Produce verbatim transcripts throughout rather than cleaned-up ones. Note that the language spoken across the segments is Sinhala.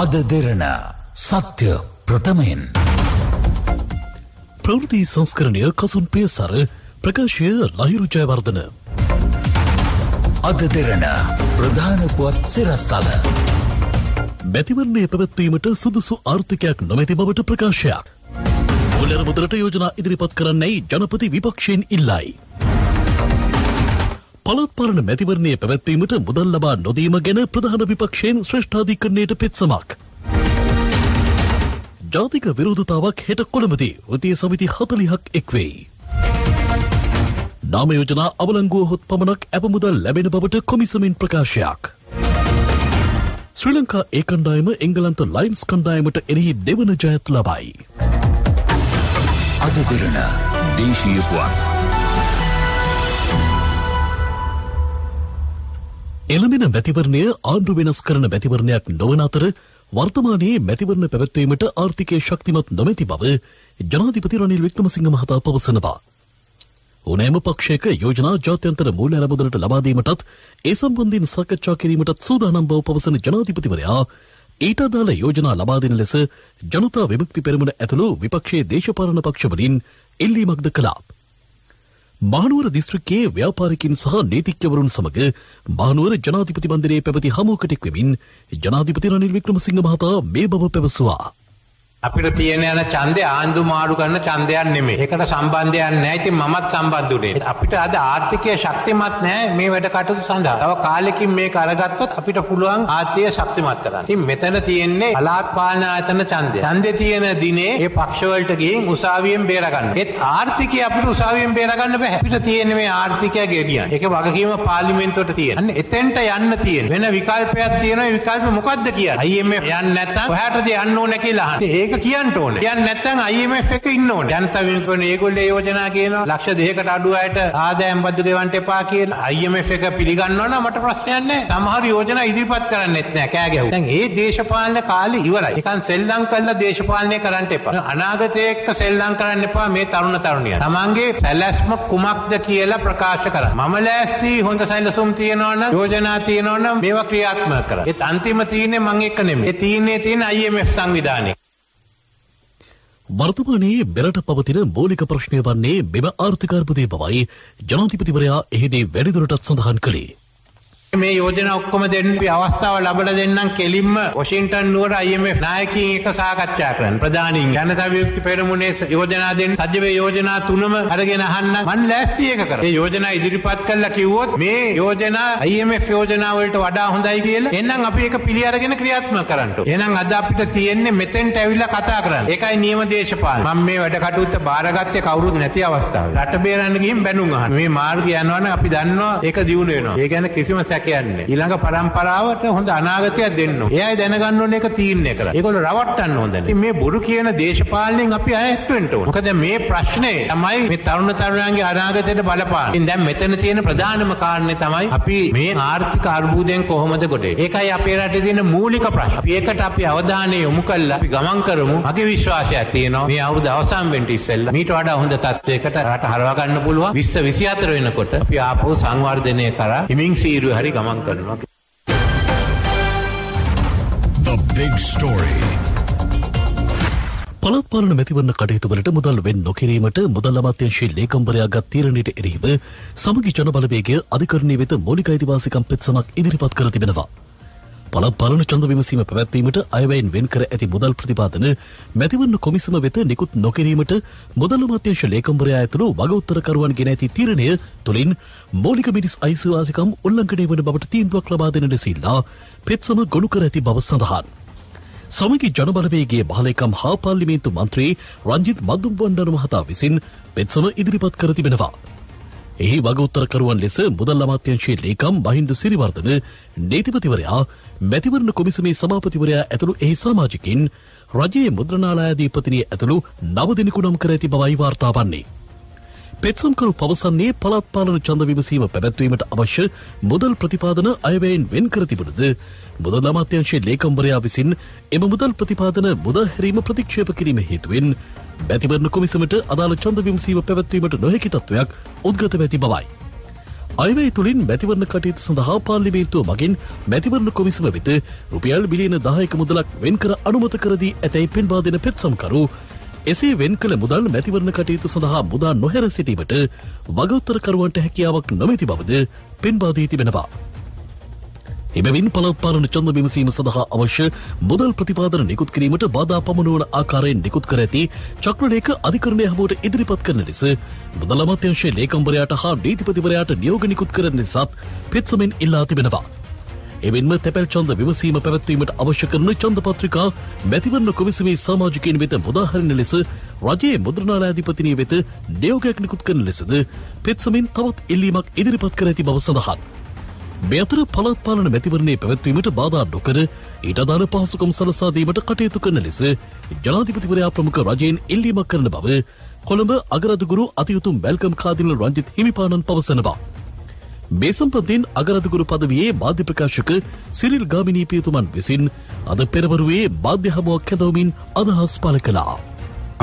අදදරණ සත්‍ය ප්‍රථමයෙන් ප්‍රවෘත්ති සංස්කරණය කසුන් පියසර ප්‍රකාශය ලහිරු ජයවර්ධන අදදරණ ප්‍රධාන පුවත් සිරස්තල මැතිවරණය පැවැත්වීමට සුදුසු ආර්ථිකයක් නොමැති බවට ප්‍රකාශයක්. මුල්ලර මුදලට යෝජනා ඉදිරිපත් කරන්නයි ජනපති විපක්ෂයෙන් ඉල්ලයි. පළාත් පාලන මැතිවරණය පැවැත්වීමට මුදල් ලබා නොදීම ගැන ප්‍රධාන විපක්ෂයෙන් ශ්‍රේෂ්ඨාධිකරණයට පෙත්සමක්. ජාතික විරෝධතාවක් හෙට කොළඹදී වෘත්තීය සමිති හතළිහක් එක්වෙයි. නාම යෝජනා අවලංගුව හොත් පමණක් ඇප මුදල් ලැබෙන බවට කොමිසමින් ප්‍රකාශයක්. ශ්‍රී ලංකා ඒ කණ්ඩායම එංගලන්ත ලයින්ස් කණ්ඩායමට එරෙහි දෙවන ජයත් ලබයි. අදදරණ දේශීය පුවත්. එළඹෙන මැතිවරණය ආණ්ඩු වෙනස් කරන මැතිවරණයක් නොවන අතර වර්තමානයේ මැතිවරණ පැවැත්වීමට ආර්ථිකය ශක්තිමත් නොමැති බව ජනාධිපති රනිල් වික්‍රමසිංහ මහතා පවසනවා. ඕනෑම පක්ෂයක යෝජනා ජාත්‍යන්තර මූල්‍ය ඇරමුදලට ලබා දීමටත් ඒ සම්බන්ධයෙන් සාකච්ඡා කිරීමටත් සූදානම් බව පවසන ජනාධිපතිවරයා ඊට අදාළ යෝජනා ලබා දෙන ලෙස ජනතා විමුක්ති පෙරමුණ ඇතුළු විපක්ෂයේ දේශපාලන පක්ෂ වලින් එල්ලීමක්ද කළා. මහනුවර දිස්ත්‍රික්කයේ ව්‍යාපාරිකයින් සහ නීතිඥවරුන් සමග මහනුවර ජනාධිපති මන්දිරයේ පැවති හමුවකට එක්වෙමින් ජනාධිපති රනිල් වික්‍රමසිංහ මහතා මේ බව පැවසුවා. අපිට තියෙන යන ඡන්දය ආණ්ඩු මාරු කරන ඡන්දයක් නෙමෙයි. ඒකට සම්බන්ධයක් නැහැ. ඉතින් මමත් සම්බන්ධ උනේ. අපිට අද ආර්ථිකය ශක්තිමත් නැහැ මේ වැඩ කටයුතු සඳහා. තව කාලෙකින් මේක අරගත්තොත් අපිට පුළුවන් ආර්ථිකය ශක්තිමත් කරන්න. ඉතින් මෙතන තියෙන්නේ පළාත් පාලන ආයතන ඡන්දය. ඡන්දේ තියෙන දිනේ මේ පක්ෂවලට ගිහින් උසාවියෙන් බේරගන්න. ඒත් ආර්ථිකය අපිට උසාවියෙන් බේරගන්න බෑ. අපිට තියෙන්නේ මේ ආර්ථිකය ගෙනියන්න. ඒක වගකීම පාර්ලිමේන්තුවට තියෙන. අන්න එතෙන්ට යන්න තියෙන. වෙන විකල්පයක් තියෙනවා. විකල්ප මොකද්ද කියන්නේ? I M F යන්න නැත්නම් ඔයාටද යන්න ඕනේ කියලා අහන්නේ. කියන්න ඕනේ. කියන්න නැත්නම් I M F එක ඉන්න ඕනේ. ජනතා විමුක්ති ඒගොල්ලෝ යෝජනා කියනවා ලක්ෂ දෙකකට අඩු අයට ආදායම් බද්දු ගෙවන්න එපා කියලා. I M F එක පිළිගන්නවා නම් මට ප්‍රශ්නයක් නැහැ. සමහර යෝජනා ඉදිරිපත් කරන්නෙත් නැහැ. කෑ ගැහුවා. දැන් මේ දේශපාලන කාලේ ඉවරයි. නිකන් සෙල්ලම් කළා දේශපාලනය කරන්න එපා. අනාගතයේ එක්ක සෙල්ලම් කරන්න එපා මේ තරුණ තරුණියන්. තමන්ගේ සැලැස්ම කුමක්ද කියලා ප්‍රකාශ කරන්න. මම ලෑස්ති හොඳ සැලසුම් තියනවා නම් යෝජනා තියනවා නම් මේවා ක්‍රියාත්මක කරන්න. ඒත් අන්තිම තීරණය මං එක්ක නෙමෙයි. ඒ තීරණය තියෙන I M F සංවිධානයේ. වර්තමානයේ බෙරට පවතින මූලික ප්‍රශ්නය වන්නේ මෙම ආර්ථිකාර්බුදය බවයි ජනාධිපතිවරයා එහිදී වැඩිදුරටත් සඳහන් කළේ. මේ යෝජනා ඔක්කොම දෙන්න අවස්ථාව ලැබලා දෙන්නම් කෙලින්ම වොෂින්ටන් නුවර I M F නායකයින් එක්ක සාකච්ඡා කරන්න. ප්‍රධානීන් ජනතා විමුක්ති පෙරමුණේ යෝජනා දෙන්න සජ්ජවේ යෝජනා තුනම අරගෙන අහන්න මන් ලෑස්ති එක කරා. මේ යෝජනා ඉදිරිපත් කළා කිව්වොත් මේ යෝජනා I M F යෝජනා වලට වඩා හොඳයි කියලා. එහෙනම් අපි ඒක පිළි අරගෙන ක්‍රියාත්මක කරන්න ඕනේ. එහෙනම් අද අපිට තියෙන්නේ මෙතෙන්ට ඇවිල්ලා කතා කරන්න. ඒකයි නියම දේශපාලන. මම මේ වැඩ කටයුත්ත බාරගත්තේ කවුරුත් නැති අවස්ථාවේ. රට බේරන්න ගිහින් බැනුම් අහන. මේ මාර්ගය යනවනම් අපි දන්නවා ඒක දියුණු වෙනවා. ඒ කියන්නේ කිසිම කියන්නේ ඊළඟ පරම්පරාවට හොඳ අනාගතයක් දෙන්න ඕනේ. එයයි දැනගන්න ඕනේ ඒක තීරණය කරලා. ඒගොල්ලෝ රවට්ටන්න ඕනේ. ඉතින් මේ බොරු කියන දේශපාලනයෙන් අපි ඈත් වෙන්න ඕනේ. මොකද මේ ප්‍රශ්නේ තමයි මේ තරුණ තරුණියන්ගේ අනාගතයට බලපාන. ඉතින් දැන් මෙතන තියෙන ප්‍රධානම කාරණේ තමයි අපි මේ ආර්ථික අර්බුදයෙන් කොහොමද ගොඩේ. ඒකයි අපේ රටේ තියෙන මූලික ප්‍රශ්න. අපි ඒකට අපි අවධානය යොමු කළා. අපි ගමන් කරමු. මගේ විශ්වාසයක් තියෙනවා මේ අවුරුද්ද අවසන් වෙන්න ඉස්සෙල්ලා මීට වඩා හොඳ තත්වයකට රට හරවා ගන්න පුළුවන්. විස්ස විසිහතර වෙනකොට අපි ආපහු සංවර්ධනය කරා. හිමින් සීරුව හරි ගමන් කරනවා. The big story. පළාත් පාලන මැතිවරණ කටයුතුවලට මුදල් වෙන් නොකිරීමට මුදල් අමාත්‍යාංශයේ ලේකම්වරයාගත් තීරණයට එරෙහිව සමගි ජන බලවේගය අධිකරණය වෙත මූලික අයිතිවාසිකම් පෙත්සමක් ඉදිරිපත් කර තිබෙනවා. පළාත් පාලන ඡන්ද විමසීම පැවැත්වීමට අයවැයෙන් වෙන් කර ඇති මුදල් ප්‍රතිපාදන මැතිවරණ කොමිසම වෙත නිකුත් නොකිරීමට මුදල් අමාත්‍යාංශ ලේකම්වරයා ඇතුළු වගඋත්තරකරුවන් ගෙන ඇති තීරණය තුළින් මූලික මිනිස් අයිතිවාසිකම් උල්ලංඝනය වන බවට තීන්දුවක් ලබා දෙන ලෙසilla පෙත්සම ගොනු කර ඇති බව සඳහන්. සමගි ජන බලවේගයේ මහලේකම් හා පාර්ලිමේන්තු මන්ත්‍රී රංජිත් මදුම්බණ්ඩාර මහතා විසින් පෙත්සම ඉදිරිපත් කර තිබෙනවා. එහි වගඋත්තරකරුවන් ලෙස මුදල් අමාත්‍යාංශයේ ලේකම් මහින්ද සිරිවර්ධන නීතිපතිවරයා මැතිවරණ කොමිසමේ සභාපතිවරයා ඇතුළු එහි සමාජිකින් රජයේ මුද්‍රණාලයාධිපතිනිය ඇතුළු නව දෙනෙකු නම් කර ඇති බවයි වාර්තා වන්නේ. පෙත්සම්කරු පවසන්නේ පළාත් පාලන ඡන්ද විමසීම පැවැත්වීමට අවශ්‍ය මුදල් ප්‍රතිපාදන අයවැයෙන් වෙන් කර තිබුණද මුදල් අමාත්‍යාංශයේ ලේකම්වරයා විසින් එම මුදල් ප්‍රතිපාදන මුදා හැරීම ප්‍රතික්ෂේප කිරීම හේතුවෙන් මැතිවරණ කොමිසමට අදාළ ඡන්ද විමසීම පැවැත්වීමට නොහැකි තත්වයක් උද්ගත වෙති බවයි. අයවැය තුළින් මැතිවරණ කටයුතු සඳහා පාර්ලිමේන්තුව මගින් මැතිවරණ කොමිසම වෙත රුපියල් බිලියන දහයක මුදලක් වෙන්කර අනුමත කර දී ඇතැයි පෙන්වා දෙන පෙත්සම්කරු එසේ වෙන් කළ මුදල් මැතිවරණ කටයුතු සඳහා මුදා නොහැර සිටීමට වගඋත්තරකරුවන්ට හැකියාවක් නොමැති බවද පෙන්වා දී තිබෙනවා. එබැවින් පළාත් පාලන ඡන්ද විමසීම සඳහා අවශ්‍ය මුදල් ප්‍රතිපාදන නිකුත් කිරීමට බාධා පමුණුවන ආකාරයෙන් නිකුත් කර ඇති චක්‍රලේඛ අධිකරණය හමුවට ඉදිරිපත් කරන ලෙස මුදල් අමාත්‍යාංශයේ ලේකම්වරයාට හා නීතිපතිවරයාට නියෝග නිකුත් කරන නිසාත් පෙත්සමෙන් ඉල්ලා තිබෙනවා. එමෙන්ම තැපැල් ඡන්ද විමසීම පැවැත්වීමට අවශ්‍ය කරන ඡන්ද පත්‍රිකා මැතිවරණ කොමිසමේ සමාජිකයින් වෙත මුදා හරින ලෙස රජයේ මුද්‍රණාලයාධිපතිනිය වෙත නියෝගයක් නිකුත් කරන ලෙසද පෙත්සමෙන් තවත් ඉල්ලීමක් ඉදිරිපත් කර ඇති බව සඳහන්. මේ අතර පළාත් පාලන මැතිවරණයේ පැවැත්වීමට බාධා නොකර ඊට අදාළ පහසුකම් සලසා දීමට කටයුතු කරන ලෙස ජනාධිපතිවරයා ප්‍රමුඛ රජයෙන් ඉල්ලීමක් කරන බව කොළඹ අගරදුගුරු අතිඋතුම් මැල්කම් කාදිනල් රංජිත් හිමිපාණන් පවසනවා. මේ සම්බන්ධයෙන් අගරදුගුරු පදවියේ මාධ්‍ය ප්‍රකාශක සිරිල් ගාමිණී පියතුමන් විසින් අද පෙරවරුවේ මාධ්‍ය හමුවක් හැදවමින් අදහස් පළ කළා.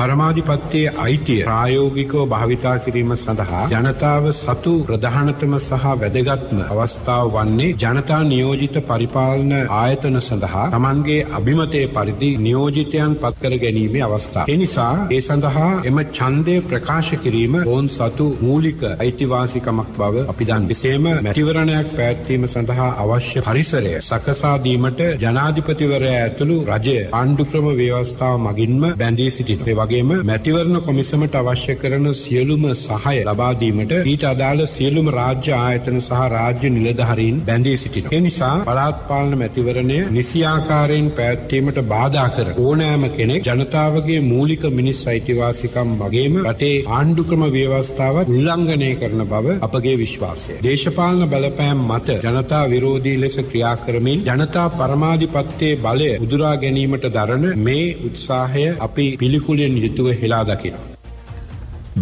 පරමාධිපත්‍යයේ අයිතිය ප්‍රායෝගිකව භාවිතා කිරීම සඳහා ජනතාව සතු ප්‍රධානතම සහ වැදගත්ම අවස්ථාව වන්නේ ජනතා නියෝජිත පරිපාලන ආයතන සඳහා තමන්ගේ අභිමතය පරිදි නියෝජිතයන් පත්කර ගැනීමේ අවස්ථාව. එනිසා ඒ සඳහා එම ඡන්දය ප්‍රකාශ කිරීම ඔවුන් සතු මූලික අයිතිවාසිකමක් බව අපි දන්. එසේම මැතිවරණයක් පැවැත්වීම සඳහා අවශ්‍ය පරිසරය සකසා දීමට ජනාධිපතිවරයා ඇතුළු රජය ආණ්ඩුක්‍රම ව්‍යවස්ථාව මගින්ම බැඳී සිටිනවා. මැතිවරණ කොමිසමට අවශ්‍ය කරන සියලුම සහය ලබා දීමට ඊට අදාළ සියලුම රාජ්‍ය ආයතන සහ රාජ්‍ය නිලධාරීන් බැඳී සිටිනවා. ඒ නිසා පළාත් පාලන මැතිවරණය නිසි ආකාරයෙන් පැවැත්වීමට බාධා කර ඕනෑම කෙනෙක් ජනතාවගේ මූලික මිනිස් අයිතිවාසිකම් වගේම රටේ ආණ්ඩුක්‍රම ව්‍යවස්ථාව උල්ලංඝනය කරන බව අපගේ විශ්වාසයයි. දේශපාලන බලපෑම් මත ජනතා විරෝධී ලෙස ක්‍රියා කරමින් ජනතා පරමාධිපත්‍යයේ බලය උදුරා ගැනීමට දරන මේ උත්සාහය අපි පිළිකුලෙන් යුතුව හෙලා දකිනවා.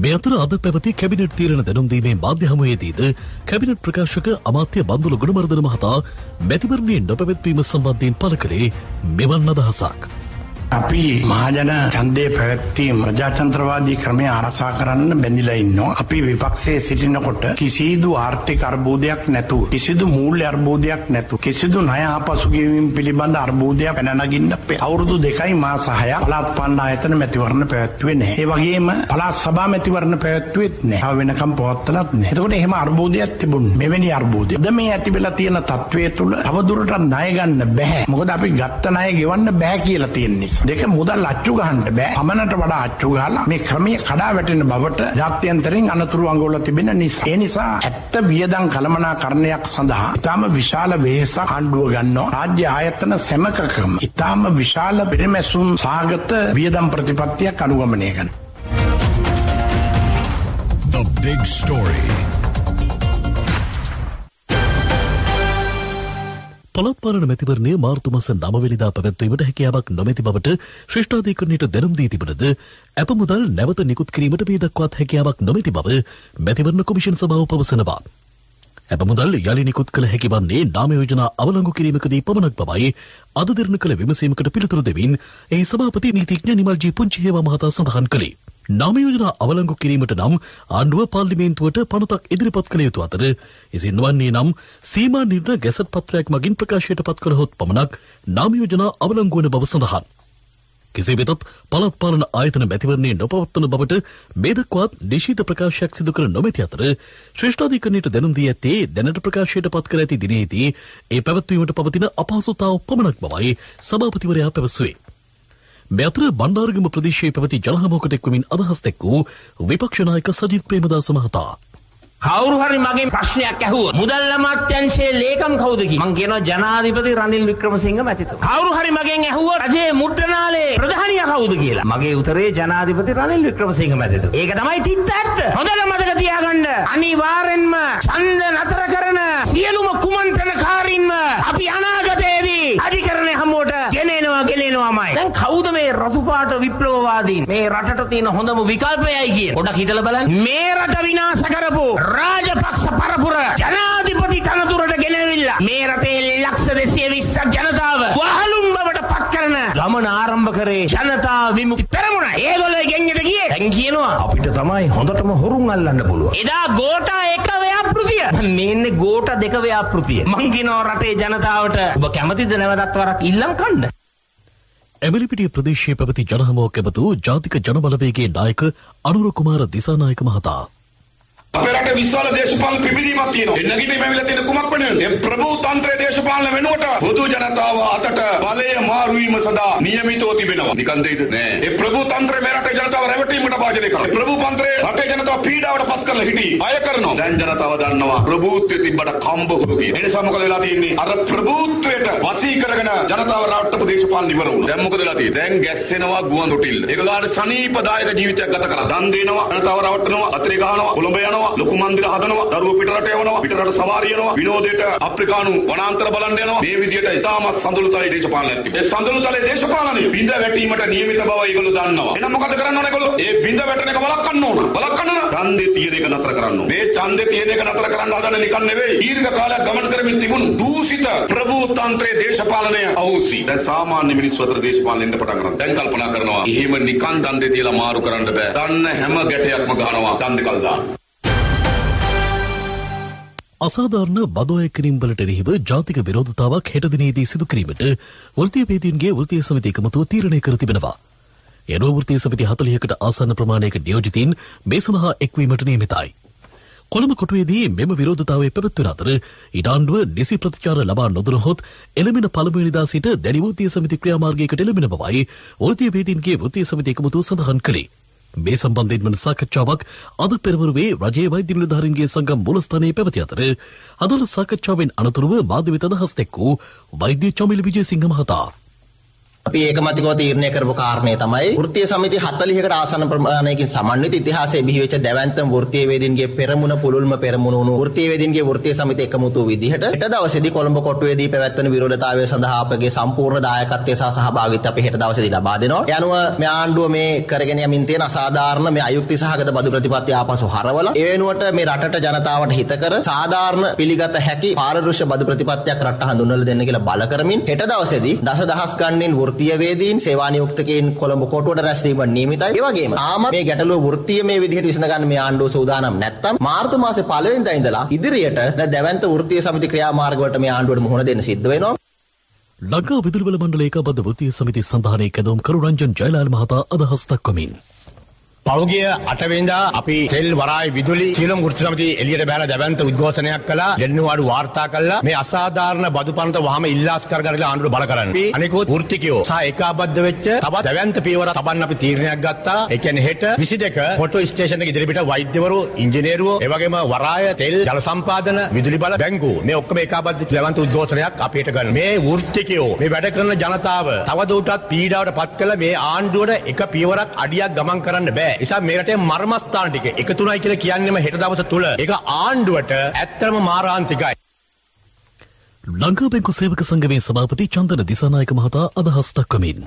මේ අතර අද පැවති කැබිනට් තීරණ දැනුම් දීමේ මාධ්‍ය හමුවේදීද කැබිනට් ප්‍රකාශක අමාත්‍ය බන්දුල ගුණවර්ධන මහතා මැතිවරණයේ නොපැවැත්වීම සම්බන්ධයෙන් පළ කළේ මෙවන් අදහසක්. අපි මහජන ඡන්දය පැවැත්වීම ප්‍රජාතන්ත්‍රවාදී ක්‍රමය ආරක්ෂා කරන්න බැඳිලා ඉන්නවා. අපි විපක්ෂයේ සිටිනකොට කිසිදු ආර්ථික අර්බුදයක් නැතුව, කිසිදු මූල්‍ය අර්බුදයක් නැතුව, කිසිදු ණය ආපසු ගෙවීම පිළිබඳ අර්බුදයක් පැන නගින්න අවුරුදු දෙකයි මාස හයක් පළාත් පාලන ආයතන මැතිවරණ පැවැත්වුවේ නැහැ. ඒ වගේම පළාත් සභා මැතිවරණ පැවැත්වුවෙත් නැහැ. තව වෙනකම් පවත්තලත් නැහැ. එතකොට එහෙම අර්බුදයක් තිබුණේ. මෙවැනි අර්බුදයක් ද මේ ඇතිබලා තියෙන තත්වයේ තුල තවදුරටත් ණය ගන්න බෑ. මොකද අපි ගත්ත ණය ගෙවන්න බෑ කියලා තියෙන්නේ. දෙක මුදල් අච්චු ගහන්න බෑ. අමනට වඩා අච්චු ගහලා මේ ක්‍රමයේ කඩා වැටෙන බවට ජාත්‍යන්තරයෙන් අනතුරු අඟවලා තිබෙන නිසා. ඒ නිසා ඇත්ත වියදම් කළමනාකරණයක් සඳහා ඉතාම විශාල වෙහෙසක් ආණ්ඩුව ගන්නවා. රාජ්‍ය ආයතන සමකකම ඉතාම විශාල පෙරමැසුම් සාගත වියදම් ප්‍රතිපත්තියක් අනුගමනය කරනවා. The big story. පළාත් පාලන මැතිවරණය මාර්තු මාස නවවැනිදා පැවැත්වීමට හැකියාවක් නොමැති බවට ශ්‍රේෂ්ඨාධිකරණයට දැනුම් දී තිබුණද ඇප මුදල් නැවත නිකුත් කිරීමට මේ දක්වාත් හැකියාවක් නොමැති බව මැතිවරණ කොමිෂන් සභාව පවසනවා. ඇප මුදල් යළි නිකුත් කළ හැකි වන්නේ නාම යෝජනා අවලංගු කිරීමකදී පමණක් බවයි අද දින කළ විමසීමකට පිළිතුරු දෙමින් එහි සභාපති නීතිඥ නිමල් ජී පුංචිහේවා මහතා සඳහන් කළේ. නාම යෝජනා අවලංගු කිරීමට නම් ආණ්ඩුව පාර්ලිමේන්තුවට පනතක් ඉදිරිපත් කළ යුතු අතර එසේ නොවන්නේ නම් සීමා නිර්ණය ගැසට් පත්‍රයක් මගින් ප්‍රකාශයට පත් කළහොත් පමණක් නාම යෝජනා අවලංගු වන බව සඳහන්. කෙසේ වෙතත් පළාත් පාලන ආයතන මැතිවරණයේ නොපවත්වන බවට මේ දක්වාත් නිශ්චිත ප්‍රකාශයක් සිදු කර නොමැති අතර ශ්‍රේෂ්ඨාධිකරණයට දැනුම් දී ඇත්තේ දැනට ප්‍රකාශයට පත් කර ඇති දිනේදී ඒ පැවැත්වීමට පවතින අපහසුතාව පමණක් බවයි සභාපතිවරයා පැවසුවේ. මෙතර බණ්ඩාරගම ප්‍රදේශයේ පැවති ජනහමුවකට එක්වමින් අදහස් දැක් වූ විපක්ෂ නායක සජිත් ප්‍රේමදාස මහතා. කවුරු හරි මගෙන් ප්‍රශ්නයක් ඇහුවොත් මුදල් අමාත්‍යාංශයේ ලේකම් කවුද කියලා මං කියනවා ජනාධිපති රනිල් වික්‍රමසිංහ මැතිතුමා. කවුරු හරි මගෙන් ඇහුවොත් රජයේ මුද්‍රණාලයේ ප්‍රධානියා කවුද කියලා මගේ උත්තරේ ජනාධිපති රනිල් වික්‍රමසිංහ මැතිතුමා. ඒක තමයි තිත්ත ඇත්ත. හොඳට මතක තියාගන්න. අනිවාර්යෙන්ම ඡන්ද නතර කරන සියලුම කුමන්ත්‍රණකාරීන්ව අපි අනාගතයේදී අධිකරණය හමුවට ගෙනෙනවා ගෙනෙනවාමයි. දැන් කවුද මේ රතුපාට විප්ලවවාදීන් මේ රටට තියෙන හොඳම විකල්පයයි කියන. පොඩක් හිතලා බලන්න. මේ රට විනාශ කරපු රාජපක්ෂ පරපුර ජනාධිපති තනතුරට ගෙනවිල්ලා මේ රටේ ලක්ෂ දෙසිය විස්සක් ජනතාව වහලුම් බවට පත් කරන ගමන ආරම්භ කරේ ජනතා විමුක්ති පෙරමුණ. ඒගොල්ලෝ ගෙන්ජට ගියේ. දැන් කියනවා අපිට තමයි හොඳටම හොරුන් අල්ලන්න පුළුවන්. එදා ගෝඨා එක වෙයා ව්‍යාපෘතිය. මේන්නේ ගෝඨ දෙක ව්‍යාපෘතිය. මං කියනවා රටේ ජනතාවට ඔබ කැමතිද නැවතත් වරක් ඉල්ලම් කන්න? ඇමෙලිපිටිය ප්‍රදේශයේ පැවති ජනහමුවක් එකතු ජාතික ජනබලවේගයේ නායක අනුර කුමාර දිසානායක මහතා අපරට විශාල දේශපාලන පිබිදීමක් තියෙනවා. එන්නගිටේ මේ විලතින කුමක් වෙනවද? මේ ප්‍රභූතන්ත්‍රයේ දේශපාලන වෙනුවට පොදු ජනතාව අතට බලය මාරු වීම සඳහා નિયમિતව තිබෙනවා. නිකන් දෙයිද? නෑ. මේ ප්‍රභූතන්ත්‍රය මේ රටේ ජනතාව රැවටීමකට භාජනය කරනවා. ප්‍රභූතන්ත්‍රය රටේ ජනතාව පීඩාවට පත් කරලා හිටී. අය කරනවා. දැන් ජනතාව දන්නවා ප්‍රභූත්වයේ තිබ්බට කම්බුරු කියන. එනිසා මොකද වෙලා තියෙන්නේ? අර ප්‍රභූත්වයට වශී කරගෙන ජනතාව රවට්ටපු දේශපාලන ඉවර වුණා. දැන් මොකද වෙලා තියෙන්නේ? දැන් ගැස්සෙනවා ගුවන් තොටිල්ල. ඒගොල්ලන්ට සනීපදායක ජීවිතයක් ගත කරලා දන් දෙනවා. ජනතාව රවට්ටනවා. අතරේ ගහනවා. කොළඹ යනවා. ලොකු මන්දිර හදනවා දරුවෝ පිටරට යවනවා පිටරට සවාරිය යනවා විනෝදයට අප්‍රිකානු වනාන්තර බලන්න යනවා මේ විදියට ඉතාමත් සඳළුතලයේ දේශපාලනයක් තිබෙනවා මේ සඳළුතලයේ දේශපාලනය බිඳ වැටීමට නියමිත බව ඒගොල්ලෝ දන්නවා එහෙනම් මොකද කරන්න ඕන ඒගොල්ලෝ මේ බිඳ වැටෙන එක බලකන්න ඕන බලකන්න ඕන ඡන්දේ තියෙන එක නතර කරන්න ඕන මේ ඡන්දේ තියෙන එක නතර කරන්න හදන නිකන් නෙවෙයි දීර්ඝ කාලයක් ගමන් කරමින් තිබුණු දූෂිත ප්‍රභූතන්ත්‍රයේ දේශපාලනය අවුස්සී දැන් සාමාන්‍ය මිනිස් වතර දේශපාලනෙ ඉන්න පටන් ගන්න දැන් කල්පනා කරනවා එහෙම නිකන් ඡන්දේ තියලා මාරු කරන්න බෑ දන්න හැම ගැටයක්ම ගන්නවා ඡන්දේ කල් දාන්න අසාධාරණ බදෝය කිරීම් වලට එරෙහිව ජාතික විරෝධතාවක් හෙටදිනේදී සිදු කිරීමට වෘත්තීයවේදීන්ගේ වෘත්තීය සමිතිය එකමුතුව තීරණය කර තිබෙනවා. එනම් වෘත්තීය සමිති හතළිහකට ආසන්න ප්‍රමාණයක නියෝජිතින් මේ සඳහා එක්වීමට නියමිතයි. කොළඹ කොටුවේදී මෙම විරෝධතාවය පැවැත්වෙන අතර ඊට අනුව නිසි ප්‍රතිචාර ලබා නොදුනහොත් එළඹෙන පළමුවෙනිදා සිට දැඩි වෘත්තීය සමිති ක්‍රියාමාර්ගයකට එළඹෙන බවයි වෘත්තීයවේදීන්ගේ වෘත්තීය සමිති එකමුතුව සඳහන් කළේ. මේ සම්බන්ධයෙන් වන සාකච්ඡාවක් අද පෙරවරුවේ රජයේ වෛද්‍ය නිලධාරීන්ගේ සංගම් මූලස්ථානයේ පැවති අතර අදාළ සාකච්ඡාවෙන් අනතුරුව මාධ්‍යවේත අදහස් එක් වූ වෛද්‍ය චමිල විජේසිංහ මහතා අපි ඒකමතිකව තීරණය කරපු කාරණේ තමයි වෘත්තීය සමිති හතළිහකට ආසන්න ප්‍රමාණයකින් සමන්විත ඉතිහාසයේ බිහිවෙච්ච දැවැන්තම වෘත්තීයවේදීන්ගේ පෙරමුණ පුලුල්ම පෙරමුණ වුණු වෘත්තීයවේදීන්ගේ වෘත්තීය සමිති එකමුතු වූ විදිහට හෙට දවසේදී කොළඹ කොටුවේදී පැවැත්වෙන විරෝධතාවය සඳහා අපගේ සම්පූර්ණ දායකත්වය සහ සහභාගීත්වය අපි හෙට දවසේදී ලබා දෙනවා. ඒ අනුව මේ ආණ්ඩුව මේ කරගෙන යමින් තියෙන අසාධාරණ මේ අයුක්ති සහගත බදු ප්‍රතිපත්ති ආපසු හරවලා ඒ වෙනුවට මේ රටට ජනතාවට හිතකර සාධාරණ පිළිගත හැකි පාරදෘශ්‍ය බදු ප්‍රතිපත්තියක් රටට හඳුන්වලා දෙන්න කියලා බල කරමින් හෙට දවසේදී දසදහස් ගණනින් වෘත්තීය වෘත්තීයවේදීන් සේවා නියුක්තකයන් කොළඹ කොටුවට රැස්වීම නියමිතයි. ඒ වගේම ආම මේ ගැටලුව වෘත්තීයමය විදිහට විසඳ ගන්න මේ ආණ්ඩුව සූදානම් නැත්නම් මාර්තු මාසේ පළවෙනි දා ඉඳලා ඉදිරියට දැවැන්ත වෘත්තීය සමිති ක්‍රියාමාර්ග වලට මේ ආණ්ඩුවට මුහුණ දෙන්න සිද්ධ වෙනවා. ලංකා විදුලි බල මණ්ඩලයේ එකබද්ධ වෘත්තීය සමිති සන්ධානයේ කැඳවුම් කරුණරංජන් ජයලාල් මහතා අදහස් දක්වමින් පෞගිය අටවෙනිදා අපි තෙල් වරායි විදුලි සීලම් වෘත්ති සමිතිය එළියට බැලලා දැවැන්ත උද්ඝෝෂණයක් කළා ලෙන්නුවාඩු වාර්තා කළා මේ අසාධාරණ බදු පනත වහම ඉල්ලාස් කරගෙන ආණ්ඩුව බල කරන්නේ. අපි අනිකුත් වෘත්තිකයෝ සහ ඒකාබද්ධ වෙච්ච තවත් දැවැන්ත පියවර තබන්න අපි තීරණයක් ගත්තා. ඒ කියන්නේ හෙට විසිදෙක කොටු ස්ටේෂන් එක ඉදිරිපිට වෛද්‍යවරු, ඉංජිනේරුවෝ, ඒ වගේම වරාය, තෙල්, ජල සම්පාදන, විදුලි බල, බැංකුව මේ ඔක්කොම ඒකාබද්ධ දැවැන්ත උද්ඝෝෂණයක් අපි හෙට ගන්න. මේ වෘත්තිකයෝ මේ වැඩ කරන ජනතාව තවදුරටත් පීඩාවට පත් කළ මේ ආණ්ඩුවට එක පියවරක් අඩියක් ගමන් කරන්න බෑ. නිසා මේ රටේ මර්මස්ථාන ටික එකතුණයි කියලා කියන්නේම හෙට දවස තුල ඒක ආණ්ඩුවට ඇත්තම මාරාන්තිකයි. ලංකා බැංකු සේවක සංගමේ සභාපති චන්දන දිසානායක මහතා අදහස් දක්වමින්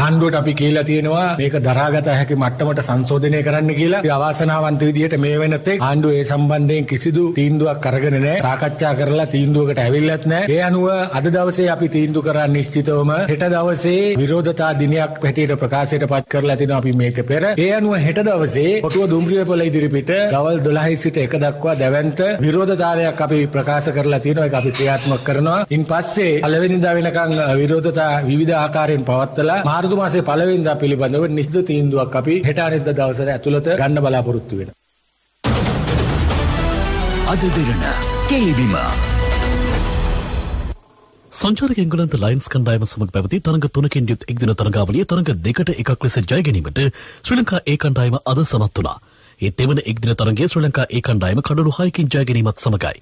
ආණ්ඩුවට අපි කියලා තියෙනවා මේක දරාගත හැකි මට්ටමට සංශෝධනය කරන්න කියලා. ඒ අවාසනාවන්ත විදිහට මේ වෙනතෙක් ආණ්ඩුව ඒ සම්බන්ධයෙන් කිසිදු තීන්දුවක් අරගෙන නැහැ. සාකච්ඡා කරලා තීන්දුවකට ඇවිල්ලත් නැහැ. ඒ අනුව අද දවසේ අපි තීන්දුව කරන්න නිශ්චිතවම හෙට දවසේ විරෝධතා දිනයක් හැටියට ප්‍රකාශයට පත් කරලා තිනවා අපි මේක පෙර. ඒ අනුව හෙට දවසේ කොටුව දුම්රියපොළ ඉදිරිපිට දවල් දොළහයි සිට එක දක්වා දැවැන්ත විරෝධතාවයක් අපි ප්‍රකාශ කරලා තිනවා. ඒක අපි ක්‍රියාත්මක කරනවා. ඉන්පස්සේ පළවෙනිදා වෙනකන් විරෝධතා විවිධ ආකාරයෙන් පවත්වලා මාර්තු මාසේ පළවෙනිදා පිළිබඳව නිශ්චිත තීන්දුවක් අපි හෙට අනිද්දා දවසේ ඇතුළත ගන්න බලාපොරොත්තු වෙනවා. අද දින කෙලිබිම සංචාරක එංගලන්ත ලයන්ස් කණ්ඩායම සමග පැවති තරඟ තුනකින් යුත් එක්දින තරඟාවලියේ තරඟ දෙකට එකක් ලෙස ජය ගැනීමට ශ්‍රී ලංකා ඒ කණ්ඩායම අද සමත් වුණා. ඒ දෙවන එක්දින තරඟයේ ශ්‍රී ලංකා ඒ කණ්ඩායම කඩලු හයකින් ජය ගැනීමත් සමගයි.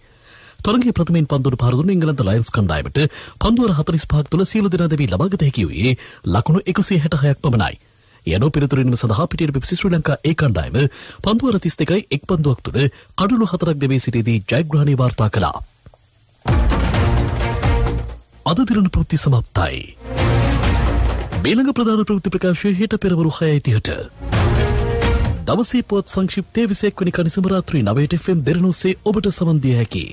තරගේ ප්‍රථමෙන් පන්දුර පහරදුන එංගලන්ත ලයන්ස් කණ්ඩායමට පන්දුවර හතලිස් පහක් තුළ සියලු දෙනා දැවී ලබාගත හැකි වූයේ ලකුණු එකසිය හැට හයක් පමණයි. ඒ අනුව පෙරතුරින්ම සඳහා පිටියට පෙප්සි ශ්‍රී ලංකා ඒ කණ්ඩායම පන්දුවර තිස් දෙකයි එක් පන්දුවක් තුළ කඩළු හතරක් දැවී සිටියේදී ජයග්‍රහණය වාර්තා කළා. අද දින ප්‍රවෘත්ති සමාප්තයි. ඊළඟ ප්‍රධාන ප්‍රවෘත්ති ප්‍රකාශය හෙට පෙරවරු හයයි තිහට. දවසේ පුවත් සංක්ෂිප්තයේ විසි එක්වැනි කනිසම රාත්‍රී නවයට එෆ් එම් දෙරණුස්සේ ඔබට සමන් දිය හැකි.